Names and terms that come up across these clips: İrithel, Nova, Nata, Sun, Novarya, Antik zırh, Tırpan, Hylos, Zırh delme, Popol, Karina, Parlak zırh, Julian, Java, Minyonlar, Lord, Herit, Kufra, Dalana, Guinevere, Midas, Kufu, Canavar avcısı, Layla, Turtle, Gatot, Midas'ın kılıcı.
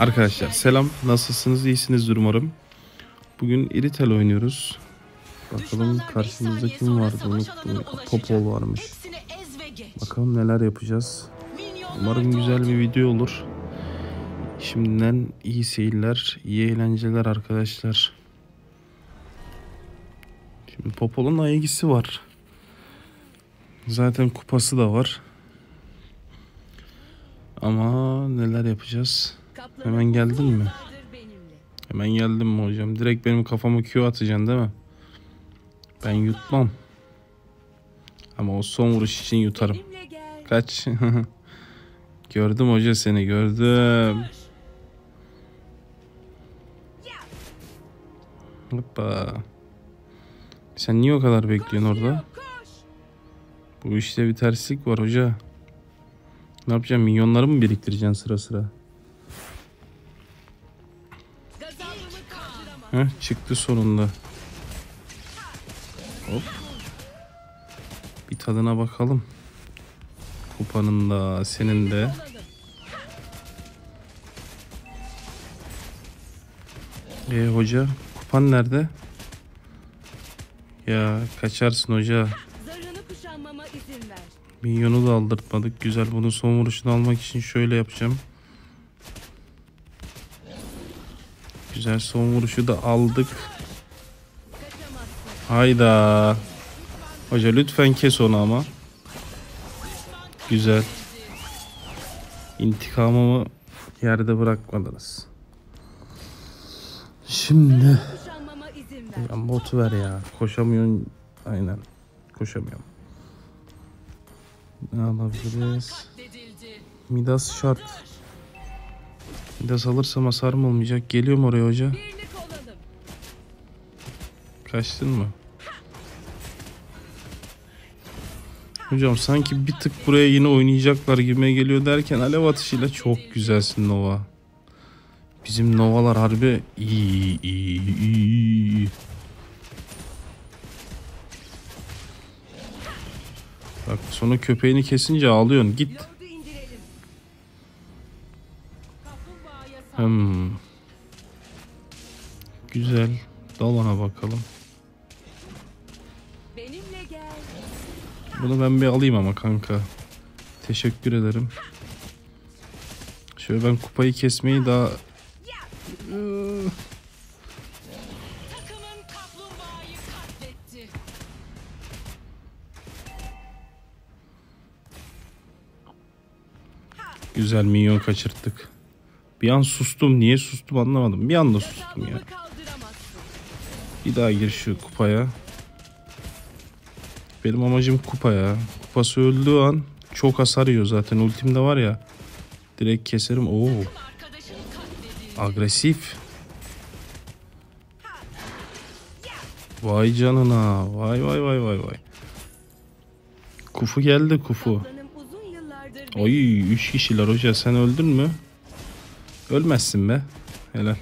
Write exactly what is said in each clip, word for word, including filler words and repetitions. Arkadaşlar selam, nasılsınız, iyisiniz umarım. Bugün İrithel oynuyoruz. Bakalım karşımızda kim vardı, unuttum. Popol varmış. Bakalım neler yapacağız. Umarım güzel bir video olur. Şimdiden iyi seyirler, iyi eğlenceler arkadaşlar. Şimdi Popol'un aygisi var. Zaten kupası da var. Ama neler yapacağız? Hemen geldin mi? Hemen geldim mi hocam? Direkt benim kafama Q atacaksın değil mi? Ben yutmam. Ama o son vuruş için yutarım. Kaç. Gördüm hoca, seni gördüm. Hoppa. Sen niye o kadar bekliyorsun orada? Bu işte bir terslik var hoca. Ne yapacağım? Minyonları mı biriktireceksin sıra sıra? Heh, çıktı sonunda. Hop. Bir tadına bakalım. Kupanın da, senin de. Ee hoca, kupan nerede? Ya kaçarsın hoca. Minyonu da aldırtmadık. Güzel, bunun son vuruşunu almak için şöyle yapacağım. Güzel, son vuruşu da aldık. Hayda. Hoca lütfen kes onu ama. Güzel. İntikamımı yerde bırakmadınız. Şimdi. Ya botu ver ya. Koşamıyorsun. Aynen. Koşamıyorum. Ne alabiliriz? Midas şart. Midas alırsam hasar mı olmayacak? Geliyorum oraya hoca. Kaçtın mı? Hocam sanki bir tık buraya yine oynayacaklar gibi geliyor derken alev atışıyla çok güzelsin Nova. Bizim Nova'lar harbi iyi iyi iyi. Bak sonra köpeğini kesince ağlıyorsun. Git. Hmm. Güzel. Dalana bakalım. Bunu ben bir alayım ama kanka. Teşekkür ederim. Şöyle ben kupayı kesmeyi daha... Güzel, minyon kaçırttık. Bir an sustum. Niye sustum anlamadım. Bir anda sustum ya. Bir daha gir şu kupaya. Benim amacım kupa ya. Kupası öldüğü an çok hasar yiyor zaten. Ultim de var ya. Direkt keserim. Oo. Agresif. Vay canına. Vay vay vay vay vay. Kufu geldi, Kufu. Oy, üç kişiler hoca, sen öldün mü? Ölmezsin be. Helal.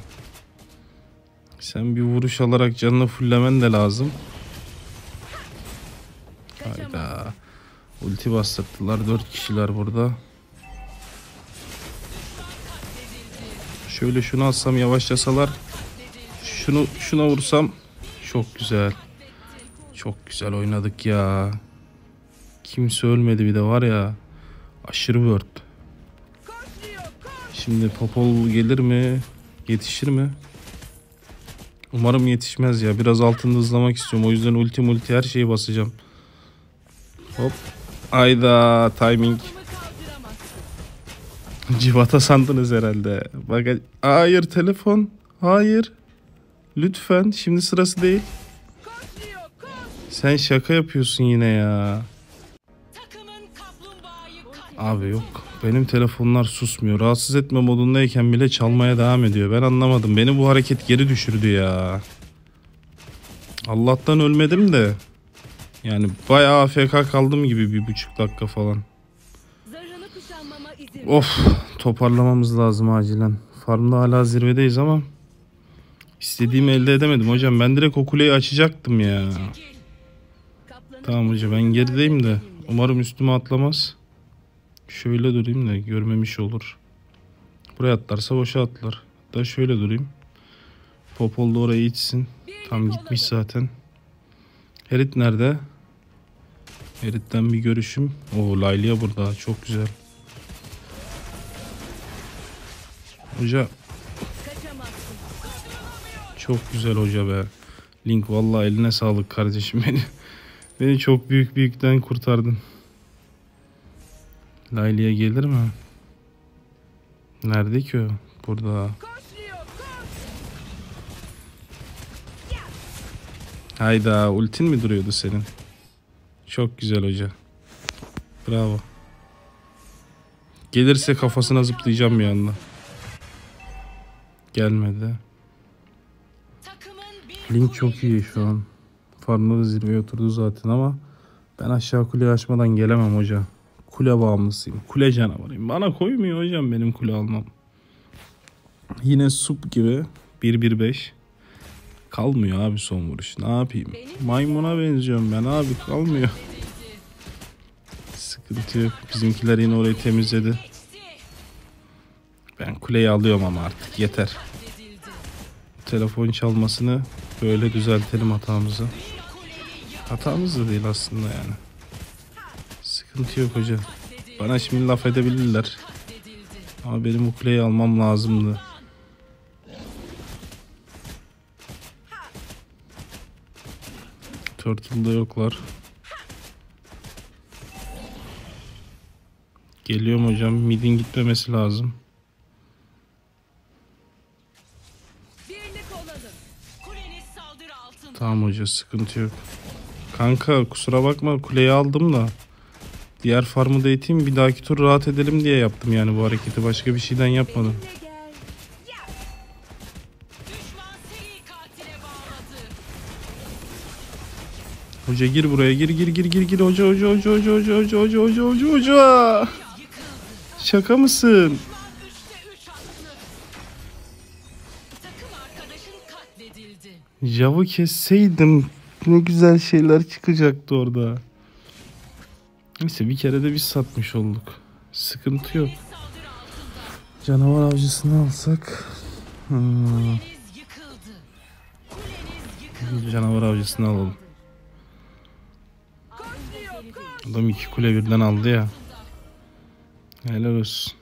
Sen bir vuruş alarak canını fullemen de lazım. Hayda. Ulti bastırdılar. Dört kişiler burada. Şöyle şunu alsam, yavaşlasalar. Şunu şuna vursam. Çok güzel. Çok güzel oynadık ya. Kimse ölmedi bir de var ya. Aşırı word. Şimdi Popol gelir mi? Yetişir mi? Umarım yetişmez ya. Biraz altını hızlamak istiyorum. O yüzden ulti multi her şeyi basacağım. Hop. Ayda timing. Civata sandınız herhalde. Bak, hayır telefon. Hayır. Lütfen, şimdi sırası değil. Sen şaka yapıyorsun yine ya. Abi yok. Benim telefonlar susmuyor. Rahatsız etme modundayken bile çalmaya devam ediyor. Ben anlamadım. Beni bu hareket geri düşürdü ya. Allah'tan ölmedim de. Yani bayağı A F K kaldım gibi bir buçuk dakika falan. Of. Toparlamamız lazım acilen. Farmda hala zirvedeyiz ama istediğimi elde edemedim hocam. Ben direkt o kuleyi açacaktım ya. Tamam hocam, ben gerideyim de. Umarım üstüme atlamaz. Şöyle durayım da görmemiş olur. Buraya atlarsa boşa atlar. Hatta şöyle durayım. Popol da oraya içsin. Tam gitmiş zaten. Herit nerede? Herit'ten bir görüşüm. Oo, Layla burada. Çok güzel. Hoca. Çok güzel hoca be. Link vallahi eline sağlık kardeşim beni. Beni çok büyük büyükten kurtardın. Layla'ya gelir mi? Nerede ki o? Burada. Hayda, ultin mi duruyordu senin? Çok güzel hoca. Bravo. Gelirse kafasına zıplayacağım bir anda. Gelmedi. Link çok iyi şu an. Farmları zirveye oturdu zaten ama ben aşağı kuleyi açmadan gelemem hoca. Kule bağımlısıyım. Kule canavarıyım. Bana koymuyor hocam benim kule almam. Yine sup gibi bir bir beş. Kalmıyor abi son vuruş. Ne yapayım? Maymuna benziyorum ben abi. Kalmıyor. Sıkıntı yok. Bizimkiler yine orayı temizledi. Ben kuleyi alıyorum ama artık yeter. Telefon çalmasını böyle düzeltelim hatamızı. Hatamız da değil aslında yani. Sıkıntı yok hoca. Bana şimdi laf edebilirler. Ama benim bu kuleyi almam lazımdı. Turtle'da yoklar. Geliyorum hocam. Mid'in gitmemesi lazım. Tamam hoca, sıkıntı yok. Kanka kusura bakma, kuleyi aldım da diğer farmı da iteyim, bir dahaki tur rahat edelim diye yaptım yani bu hareketi, başka bir şeyden yapmadım. Hoca gir buraya, gir gir gir gir gir hoca hoca hoca hoca hoca hoca hoca hoca hoca hoca. Şaka mısın? Java kesseydim ne güzel şeyler çıkacaktı orada. Neyse, bir kere de biz satmış olduk. Sıkıntı yok. Canavar avcısını alsak. Hmm. Canavar avcısını alalım. Adam iki kule birden aldı ya. Helal olsun.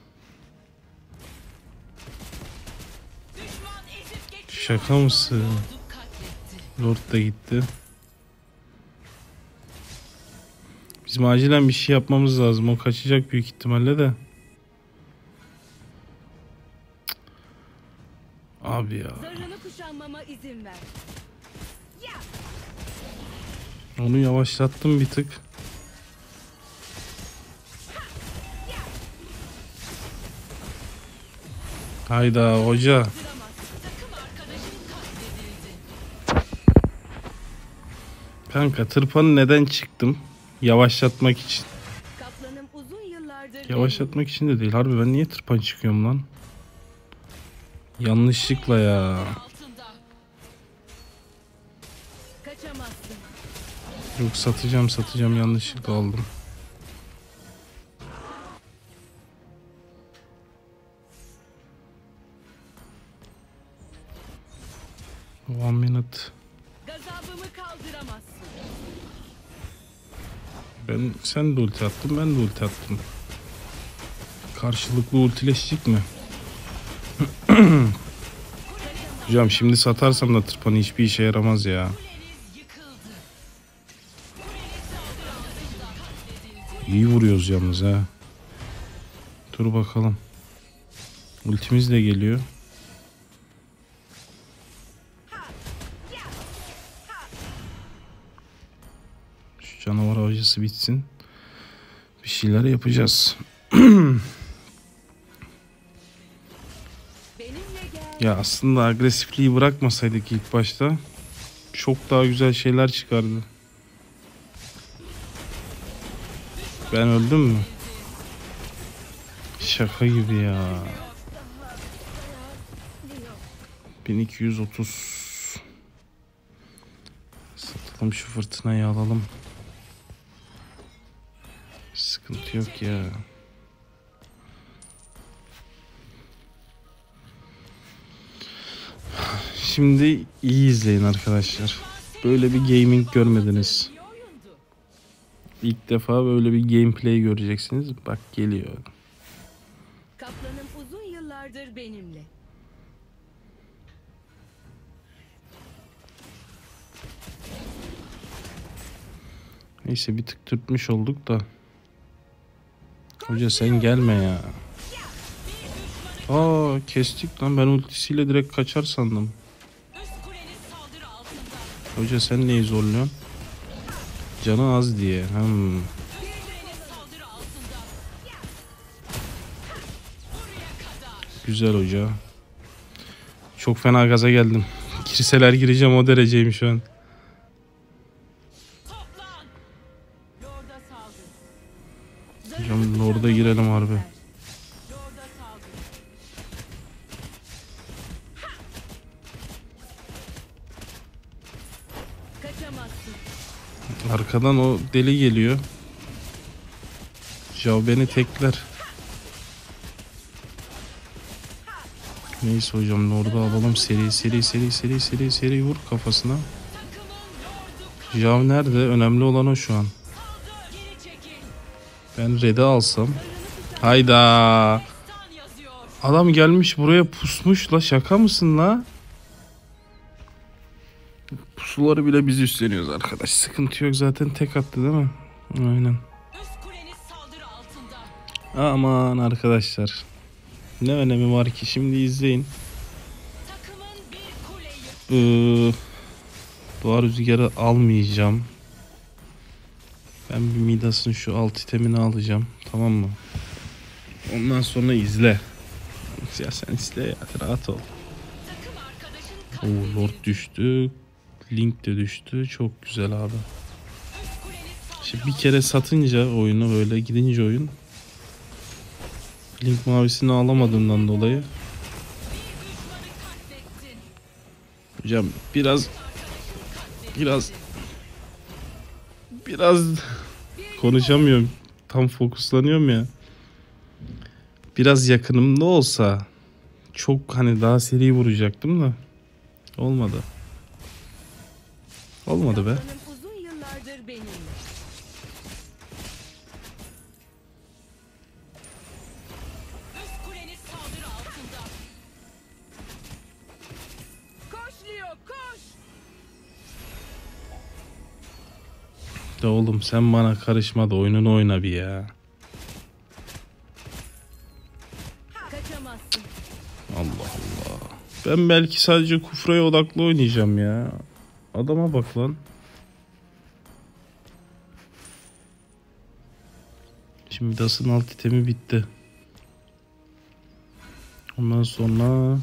Şaka mısın? Lord da gitti. Bizim acilen bir şey yapmamız lazım. O kaçacak büyük ihtimalle de. Abi ya. Onu yavaşlattım bir tık. Hayda hoca. Kanka tırpanı neden çıktım? Yavaşlatmak için. Yavaşlatmak için de değil. Harbi ben niye tırpan çıkıyorum lan? Yanlışlıkla ya. Yok, satacağım satacağım, yanlışlıkla aldım. One minute. Ben, sen de ulti attın, ben de ulti attım. Karşılıklı ultileşecek mi? Hocam şimdi satarsam da tırpanı hiçbir işe yaramaz ya. İyi vuruyoruz yalnız ha. Dur bakalım. Ultimiz de geliyor. Canavar avcısı bitsin. Bir şeyler yapacağız. Ya aslında agresifliği bırakmasaydık ilk başta çok daha güzel şeyler çıkardı. Ben öldüm mü? Şaka gibi ya. bin iki yüz otuz. Satalım şu fırtınayı, alalım. Sıkıntı yok ya. şimdi iyi izleyin arkadaşlar. Böyle bir gaming görmediniz. İlk defa böyle bir gameplay göreceksiniz. Bak geliyor. Kaplanım uzun yıllardır benimle. Neyse bir tık tırtmış olduk da. Hoca sen gelme ya. Aa kestik lan, ben ultisiyle direkt kaçar sandım. Hoca sen neyi zorluyorsun? Canı az diye. Hmm. Güzel hoca. Çok fena gaza geldim. Girseler gireceğim, o dereceyim şu an. Hocam Lord'a girelim harbi. Arkadan o deli geliyor. Java beni tekler. Neyse hocam Lord'u alalım. Seri seri seri seri seri seri vur kafasına. Java nerede? Önemli olan o şu an. Ben red'i alsam. Hayda. Adam gelmiş buraya pusmuş la, şaka mısın la? Pusuları bile biz üstleniyoruz arkadaş. Sıkıntı yok zaten, tek attı değil mi? Aynen. Aman arkadaşlar. Ne önemi var ki, şimdi izleyin. Ee, Doğa rüzgarı almayacağım. Ben bir Midas'ın şu alt itemini alacağım. Tamam mı? Ondan sonra izle. Ya sen izle ya, rahat ol. Oo, Lord düştü. Link de düştü. Çok güzel abi. Şimdi bir kere satınca oyunu, böyle gidince oyun. Link mavisini alamadığımdan dolayı. Hocam biraz biraz biraz konuşamıyorum. Tam fokuslanıyorum ya. Biraz yakınımda olsa çok hani daha seri vuracaktım da olmadı. Olmadı be. De oğlum sen bana karışma da oyununu oyna bir ya. Allah Allah. Ben belki sadece Kufra'ya odaklı oynayacağım ya. Adama bak lan. Şimdi Midas'ın alt itemi bitti. Ondan sonra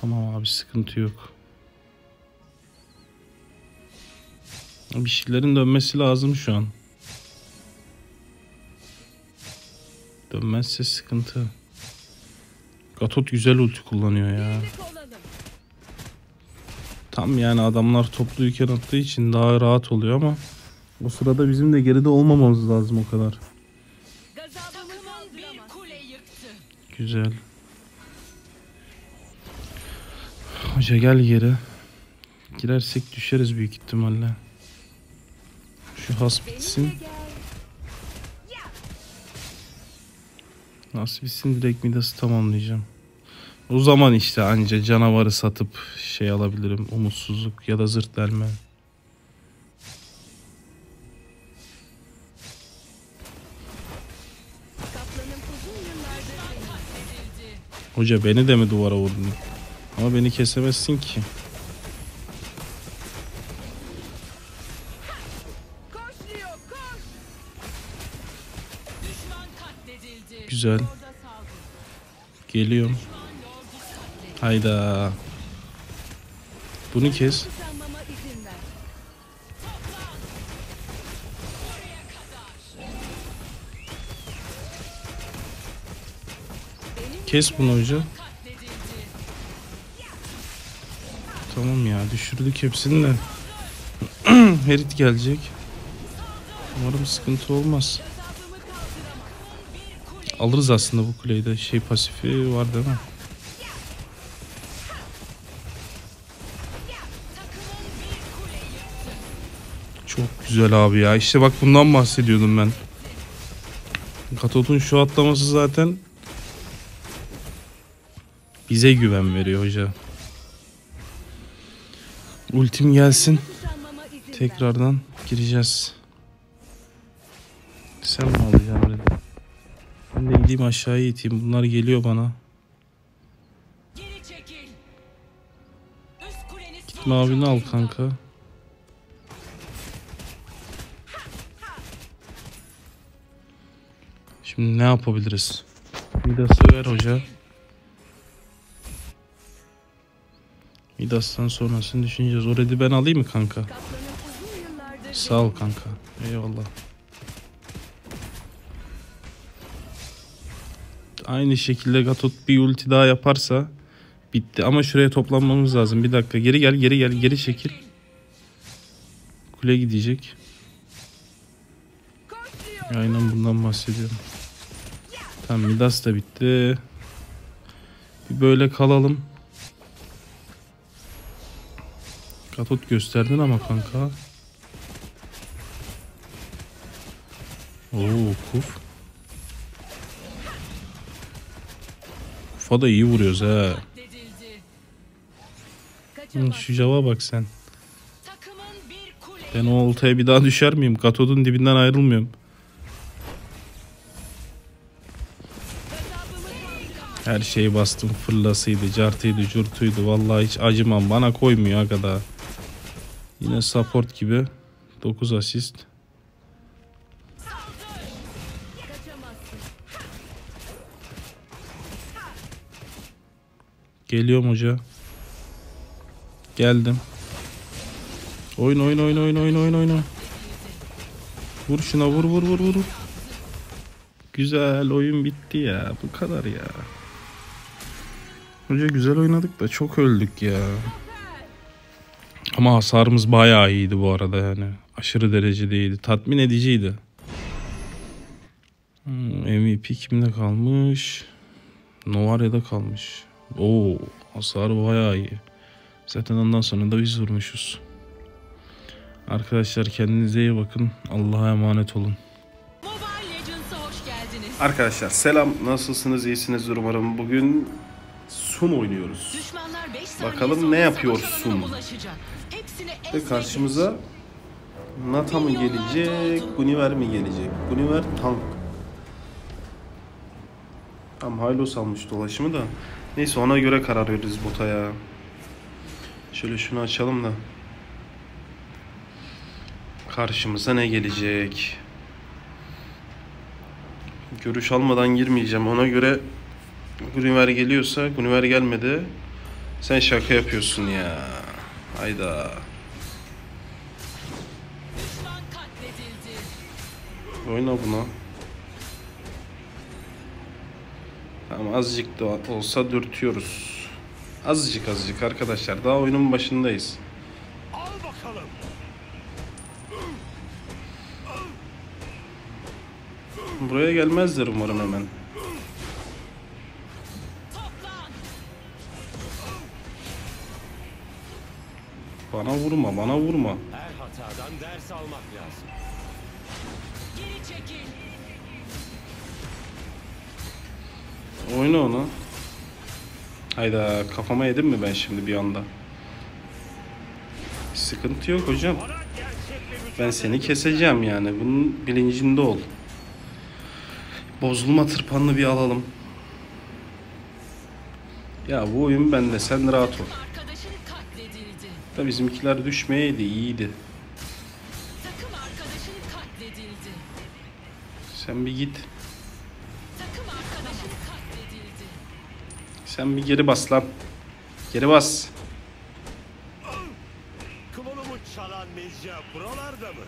tamam abi, sıkıntı yok. Bir şeylerin dönmesi lazım şu an. Dönmezse sıkıntı. Gatot güzel ulti kullanıyor ya. Tam yani adamlar topluyken attığı için daha rahat oluyor ama o sırada bizim de geride olmamamız lazım o kadar. Güzel. Hoca gel geri. Girersek düşeriz büyük ihtimalle. Şu has bitsin. Has bitsin, direkt Midas'ı tamamlayacağım. O zaman işte anca canavarı satıp şey alabilirim. Umutsuzluk ya da zırh delme. Hoca beni de mi duvara vurdun? Ama beni kesemezsin ki. Güzel. Geliyorum. Hayda. Bunu kes. Kes bunu hoca. Tamam ya, düşürdük hepsini de. Herit gelecek. Umarım sıkıntı olmaz. Alırız aslında bu kuleyde. Şey pasifi var değil mi? Çok güzel abi ya. İşte bak bundan bahsediyordum ben. Katot'un şu atlaması zaten bize güven veriyor hoca. Ultim gelsin. Tekrardan gireceğiz. Sen mi alacaksın böyle? Ben de gideyim aşağıya iteyim. Bunlar geliyor bana. Gitme abini al kanka. Şimdi ne yapabiliriz? Midas'ı ver hoca. Midas'tan sonrasını düşüneceğiz. Orada ben alayım mı kanka? Sağ ol kanka. Eyvallah. Aynı şekilde Gatot bir ulti daha yaparsa bitti. Ama şuraya toplanmamız lazım. Bir dakika. Geri gel, geri gel, geri çekil. Kule gidecek. Aynen bundan bahsediyorum. Tamam, Midas da bitti. Bir böyle kalalım. Gatot gösterdin ama kanka. Oo, Kuf. Kuf'a da iyi vuruyoruz ha. Şu Java bak sen. Ben o oltaya bir daha düşer miyim? Gatot'un dibinden ayrılmıyorum. Her şeyi bastım. Fırlasıydı, cartıydı, curtuydu. Vallahi hiç acımam. Bana koymuyor ha kadar. Yine support gibi. dokuz asist. Geliyorum hoca. Geldim. Oyun oyun oyun oyun oyun oyun oyun. Vur şuna, vur vur vur vur. Güzel, oyun bitti ya. Bu kadar ya. Hoca güzel oynadık da çok öldük ya. Ama hasarımız bayağı iyiydi bu arada yani. Aşırı derecede iyiydi. Tatmin ediciydi. Hmm, M V P kimde kalmış? Novarya'da kalmış. Oo, hasarı bayağı iyi. Zaten ondan sonra da biz vurmuşuz. Arkadaşlar kendinize iyi bakın. Allah'a emanet olun. Arkadaşlar selam. Nasılsınız? İyisinizdir umarım. Bugün Sun oynuyoruz. Bakalım ne yapıyor Sun. Ve karşımıza Nata mı gelecek? Guinevere mi gelecek? Guinevere tank. Tam Hylos almış dolaşımı da. Neyse ona göre karar veririz bota ya. Şöyle şunu açalım da. Karşımıza ne gelecek? Görüş almadan girmeyeceğim. Ona göre Guinevere geliyorsa, Guinevere gelmedi. Sen şaka yapıyorsun ya. Hayda. Oyna buna. Tamam, azıcık da olsa dürtüyoruz. Azıcık azıcık arkadaşlar. Daha oyunun başındayız. Buraya gelmezler umarım hemen. Bana vurma, bana vurma. Her hatadan ders almak lazım. Geri çekil. Oyna onu. Hayda, kafama yedim mi ben şimdi bir anda? Sıkıntı yok hocam. Ben seni keseceğim yani. Bunun bilincinde ol. Bozulma tırpanını bir alalım. Ya bu oyun bende. Sen rahat ol. Da bizimkiler düşmeyeydi. İyiydi. Sen bir git. Sen bir geri bas lan. Geri bas. Kıvılımı çalan mecra buralarda mı?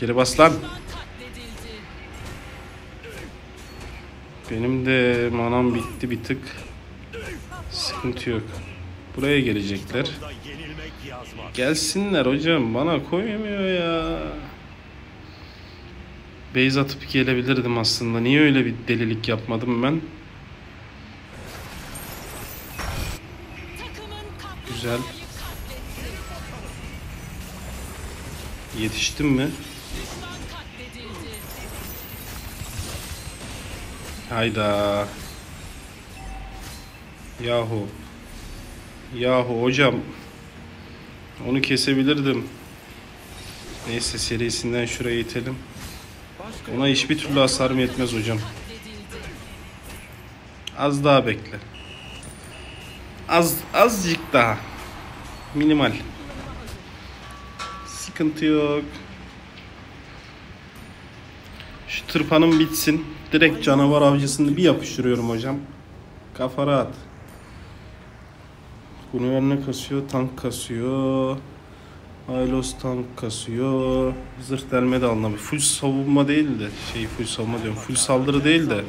Geri bas lan. Benim de manam bitti bir tık. Sıkıntı yok. Buraya gelecekler. Gelsinler hocam. Bana koymuyor ya. Base atıp gelebilirdim aslında. Niye öyle bir delilik yapmadım ben? Güzel. Yetiştim mi? Hayda. Yahu. Yahu hocam. Onu kesebilirdim. Neyse serisinden şuraya itelim. Ona hiçbir türlü hasar mı yetmez hocam. Az daha bekle. Az azcık daha. Minimal. Sıkıntı yok. Şu tırpanım bitsin. Direkt canavar avcısını bir yapıştırıyorum hocam. Kafa rahat. Guinevere kasıyor, tank kasıyor. Hylos tank kasıyor. Zırh delme de anlamı. Full savunma değil de. Şey full savunma diyorum. Full saldırı değil de.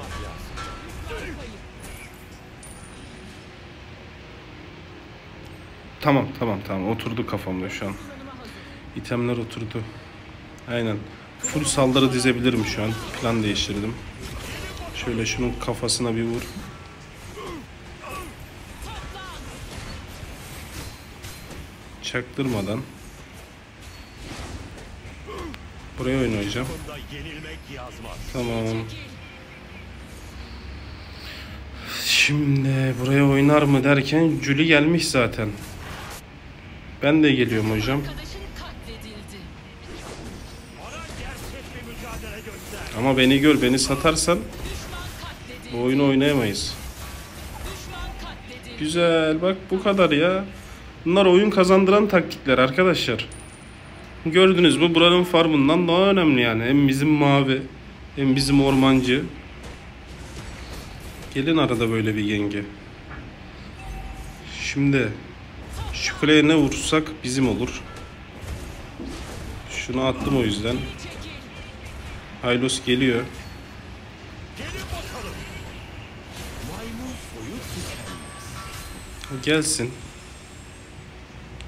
Tamam tamam tamam. Oturdu kafamda şu an. İtemler oturdu. Aynen. Full saldırı dizebilirim şu an. Plan değiştirdim. Şöyle şunun kafasına bir vur. Çaktırmadan. Buraya oynayacağım. Tamam. Şimdi buraya oynar mı derken Julie gelmiş zaten. Ben de geliyorum hocam. Ama beni gör, beni satarsan bu oyunu oynayamayız. Güzel, bak bu kadar ya. Bunlar oyun kazandıran taktikler arkadaşlar. Gördünüz mü? Buranın farmından daha önemli yani. Hem bizim mavi, hem bizim ormancı. Gelin arada böyle bir yenge. Şimdi şu kuleye ne vurursak bizim olur. Şunu attım o yüzden. Hylos geliyor. Gelsin.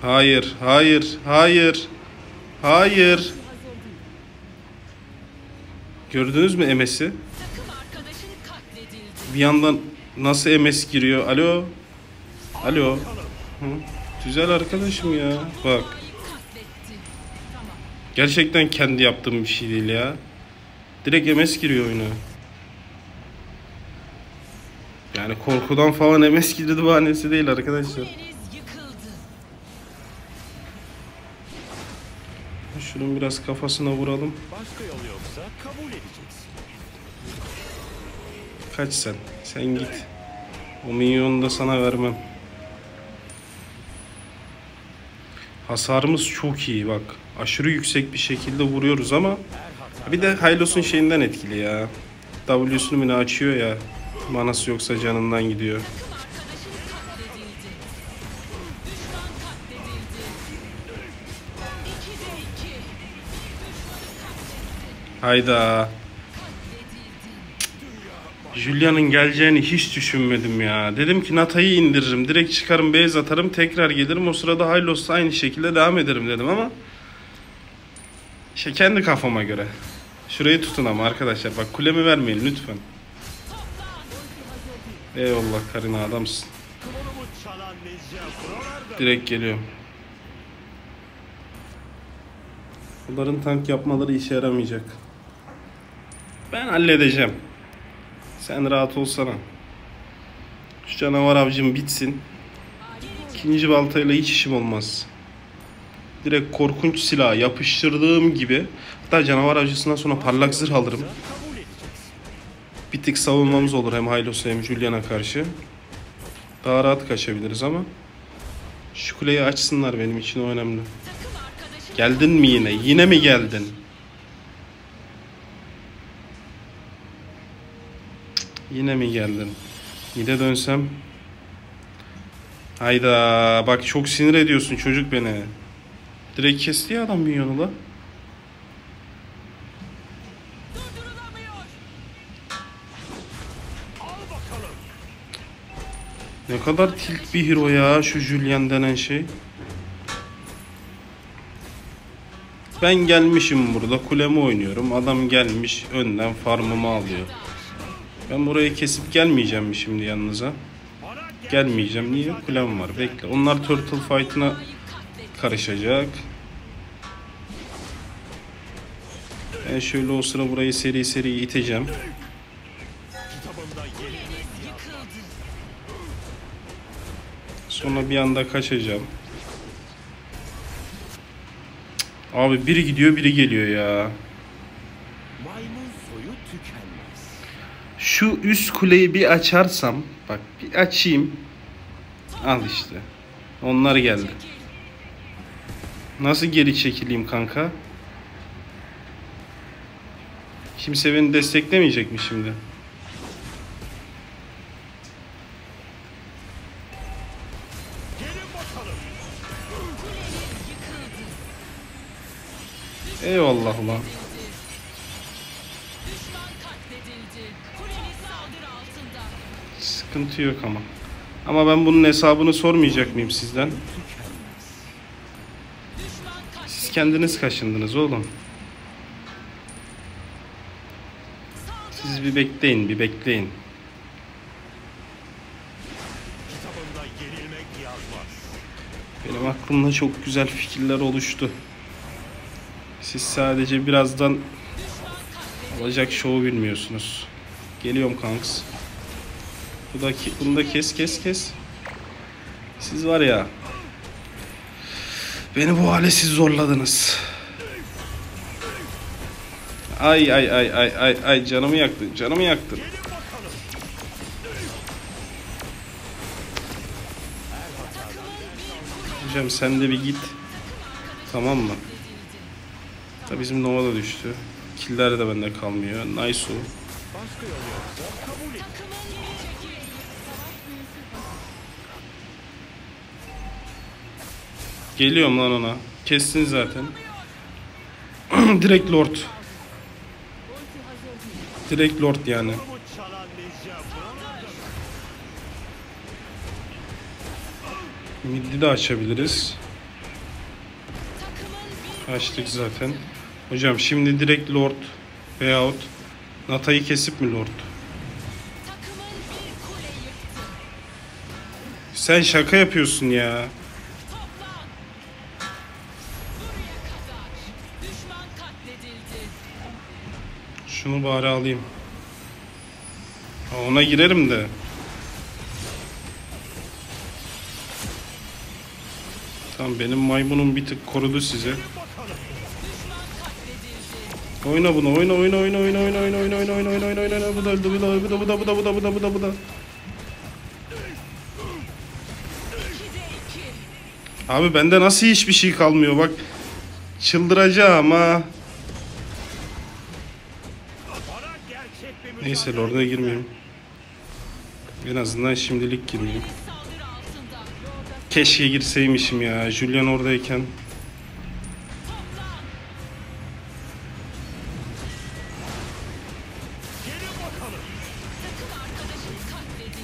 Hayır, hayır, hayır. Hayır. Gördünüz mü M S'i? Bir yandan nasıl M S giriyor? Alo. Alo. Hı? Güzel arkadaşım ya. Bak. Gerçekten kendi yaptığım bir şey değil ya. Direkt M S giriyor oyuna. Yani korkudan falan M S girdi bahanesi değil arkadaşlar. Şunun biraz kafasına vuralım. Kaç sen. Sen git. O minyonu da sana vermem. Hasarımız çok iyi bak. Aşırı yüksek bir şekilde vuruyoruz ama bir de Hylos'un şeyinden etkili ya. W'sunu mine açıyor ya. Manası yoksa canından gidiyor. Hayda. Julian'ın geleceğini hiç düşünmedim ya. Dedim ki Nata'yı indiririm. Direkt çıkarım, base atarım. Tekrar gelirim. O sırada Hylos'la aynı şekilde devam ederim dedim ama İşte kendi kafama göre. Şurayı tutun ama arkadaşlar. Bak kulemi vermeyin lütfen. Eyvallah Karina, adamsın. Direkt geliyorum. Bunların tank yapmaları işe yaramayacak. Ben halledeceğim. Sen rahat olsana. Şu canavar avcım bitsin. İkinci baltayla hiç işim olmaz. Direkt korkunç silah yapıştırdığım gibi. Hatta canavar avcısından sonra parlak zırh alırım. Bir tık savunmamız olur hem Hylos'a hem Julian'a karşı. Daha rahat kaçabiliriz ama şu kuleyi açsınlar, benim için o önemli. Geldin mi yine? Yine mi geldin? Yine mi geldin? Mide dönsem. Hayda. Bak çok sinir ediyorsun çocuk beni. Direkt kesti ya adam minyonu la. Ne kadar tilt bir hero ya şu Julian denen şey. Ben gelmişim burada, kulemi oynuyorum. Adam gelmiş önden farmımı alıyor. Ben burayı kesip gelmeyeceğim mi şimdi yanınıza? Gelmeyeceğim. Niye? Kulem var. Bekle. Onlar Turtle fight'ına karışacak. Ben şöyle o sıra burayı seri seri iteceğim. Sonra bir anda kaçacağım. Abi biri gidiyor biri geliyor ya. Şu üst kuleyi bir açarsam. Bak bir açayım. Al işte. Onlar geldi. Nasıl geri çekileyim kanka? Kimse beni desteklemeyecek mi şimdi? Eyvallah ulan. Sıkıntı yok ama. Ama ben bunun hesabını sormayacak mıyım sizden? Siz kendiniz kaşındınız oğlum. Siz bir bekleyin, bir bekleyin. Benim aklımda çok güzel fikirler oluştu. Siz sadece birazdan olacak şovu bilmiyorsunuz. Geliyorum kanks. Bu da ki, bunu da kes kes kes. Siz var ya. Beni bu hale siz zorladınız. Ay ay ay ay ay ay canımı yaktın. Canımı yaktın. Hocam sen de bir git. Tamam mı? Da bizim Nova da düştü. Killer de bende kalmıyor. Nice o. Geliyorum lan ona. Kestin zaten. Direkt Lord. Direkt Lord yani. Mid'i de açabiliriz. Açtık zaten. Hocam şimdi direkt Lord veyahut Nata'yı kesip mi Lord? Sen şaka yapıyorsun ya. Şunu bari alayım. Ha, ona girerim de. Tamam benim maymunum bir tık korudu size. Oyna bunu, oyna oyna oyna oyna oyna oyna oyna oyna oyna oyna oyna oyna. Bu da bu da bu da bu da bu da bu da bu da bu da bu da. Abi bende nasıl hiçbir şey kalmıyor bak. Çıldıracağım ha. Neyse Lord'a girmeyeyim. En azından şimdilik girmeyeyim. Keşke girseymişim ya. Julian oradayken.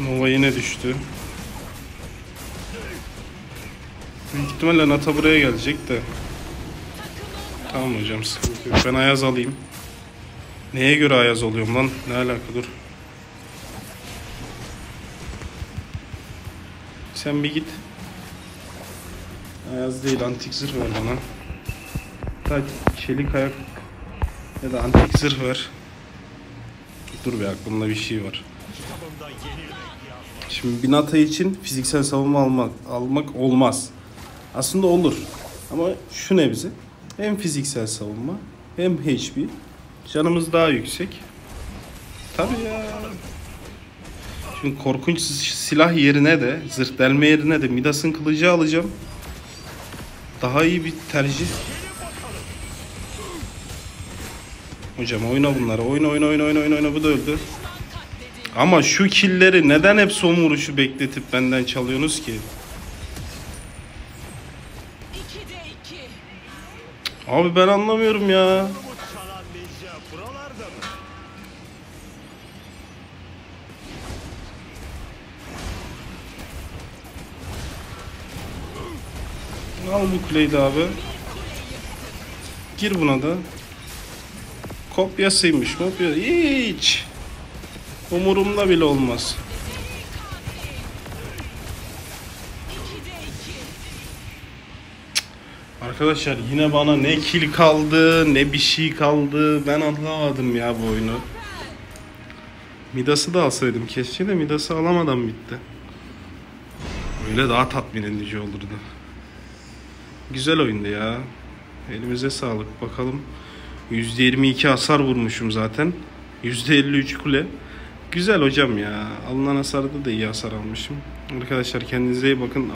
Nova yine düştü. Büyük ihtimalle Nata buraya gelecek de. Tamam hocam sıkıntı yok. Ben Ayaz alayım. Neye göre Ayaz oluyorum lan? Ne alaka dur. Sen bir git. Ayaz değil antik zırh ver bana. Hatta çelik ayak ya da antik zırh ver. Dur be aklımda bir şey var. Şimdi bir Nata için fiziksel savunma almak, almak olmaz. Aslında olur. Ama şu nebze. Hem fiziksel savunma hem H P. Canımız daha yüksek. Tabii ya. Şimdi korkunç silah yerine de, zırh delme yerine de Midas'ın kılıcı alacağım. Daha iyi bir tercih. Hocam oyna bunları. Oyna oyna oyna oyna oyna. Bu da öldü. Ama şu killeri neden hep son vuruşu bekletip benden çalıyorsunuz ki? Abi ben anlamıyorum ya. Al bu kuleyi abi. Gir buna da. Kopyasıymış. Kopya. Hiç. Umurumda bile olmaz. Arkadaşlar yine bana ne kill kaldı ne bir şey kaldı, ben anlamadım ya bu oyunu. Midas'ı da alsaydım keşke de Midas'ı alamadan bitti. Öyle daha tatmin edici olurdu. Güzel oyundu ya. Elimize sağlık. Bakalım. yüzde yirmi iki hasar vurmuşum zaten. yüzde elli üç kule. Güzel hocam ya. Alınan hasarda da iyi hasar almışım. Arkadaşlar kendinize iyi bakın.